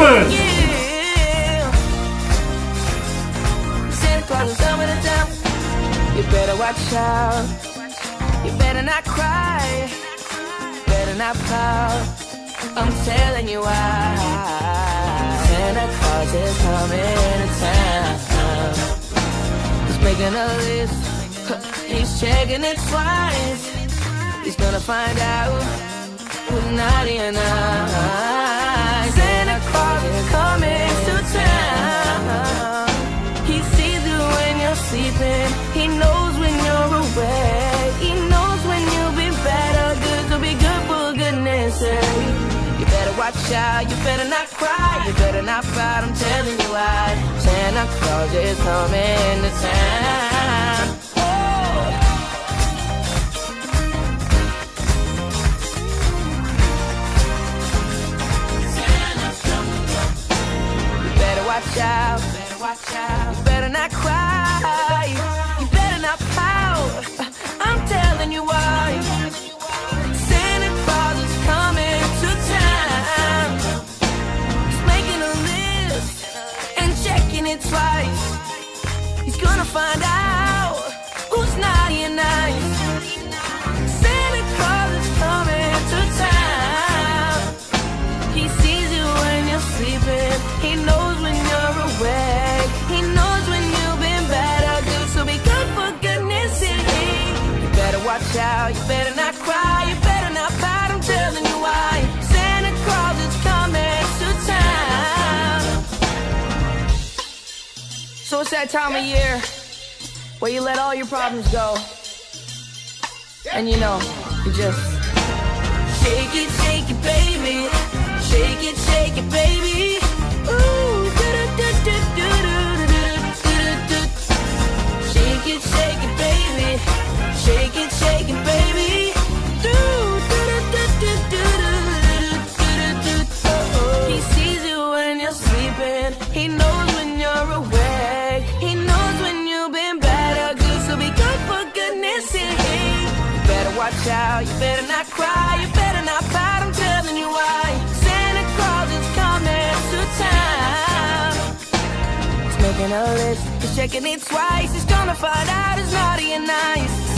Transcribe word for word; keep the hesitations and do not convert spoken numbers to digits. Movement! You said it was over the top. You better watch out. You better not cry. Better not pout. I'm telling you why. Santa Claus is coming to town. He's making a list. He's checking it twice. He's gonna find out. With naughty and I, Santa Claus is coming to town. He sees you when you're sleeping. He knows when you're awake. He knows when you'll be better. Good to be good for goodness sake. You better watch out. You better not cry. You better not fight. I'm telling you why. Santa Claus is coming to town. Watch out, better watch out. You better not cry. You better not pout. I'm telling you why. Santa Claus is coming to town. He's making a list and checking it twice. He's gonna find out who's naughty and nice. Santa Claus is coming to town. He sees you when you're sleeping. He knows. He knows when you've been better. Good, so be good for goodness sake. You better watch out. You better not cry. You better not fight. I'm telling you why. Santa Claus is coming to town. So it's that time of year where you let all your problems go, and you know you just shake it, shake it, baby. Shake it, shake it, baby. Shake it, shake it, baby. Shake it, shake it, baby. Do do do do do do do. He sees you when you're sleeping. He knows when you're awake. He knows when you've been better. Good, so be good for goodness sake. You better watch out. You better not cry. You better not fight. I'm telling you why. Santa Claus is coming to town. He's making a list. Checking it twice, he's gonna find out it's naughty and nice.